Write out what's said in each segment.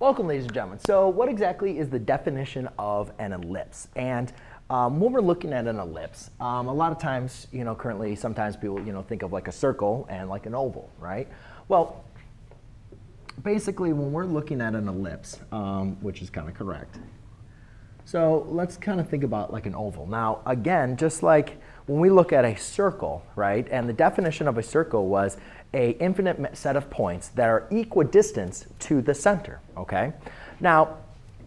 Welcome, ladies and gentlemen. So what exactly is the definition of an ellipse? And when we're looking at an ellipse, a lot of times, currently, sometimes people, think of like a circle and like an oval, right? Well, basically, when we're looking at an ellipse, which is kind of correct, so let's kind of think about like an oval. Now, again, just like when we look at a circle, right, and the definition of a circle was an infinite set of points that are equidistant to the center, okay? Now,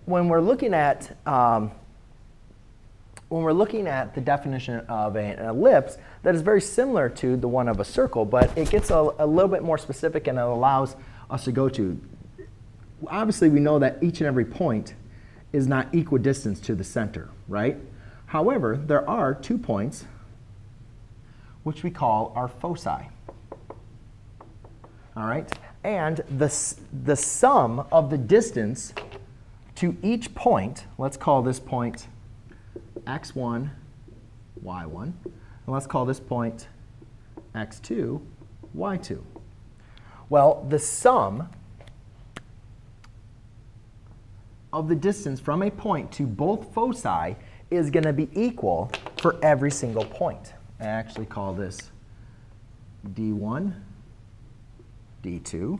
when we're looking at, the definition of an ellipse, that is very similar to the one of a circle, but it gets a little bit more specific and it allows us to go to. Obviously, we know that each and every point is not equidistant to the center, right? However, there are two points which we call our foci. All right, and the sum of the distance to each point, let's call this point x1, y1, and let's call this point x2, y2. Well, the sum of the distance from a point to both foci is going to be equal for every single point. I actually call this d1. D2,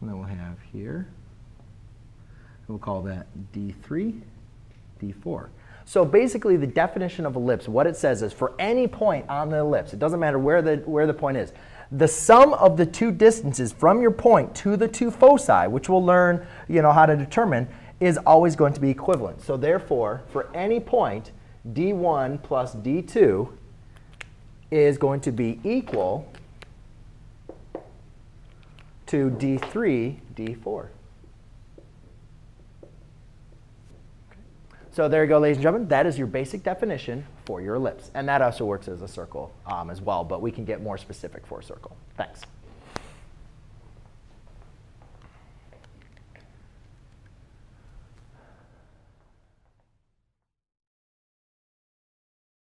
and then we'll have here, we'll call that D3, D4. So basically the definition of ellipse, what it says is for any point on the ellipse, it doesn't matter where the point is, the sum of the two distances from your point to the two foci, which we'll learn how to determine, is always going to be equivalent. So therefore, for any point, D1 plus D2 is going to be equal to D3, D4. So there you go, ladies and gentlemen. That is your basic definition for your ellipse. And that also works as a circle as well, but we can get more specific for a circle. Thanks.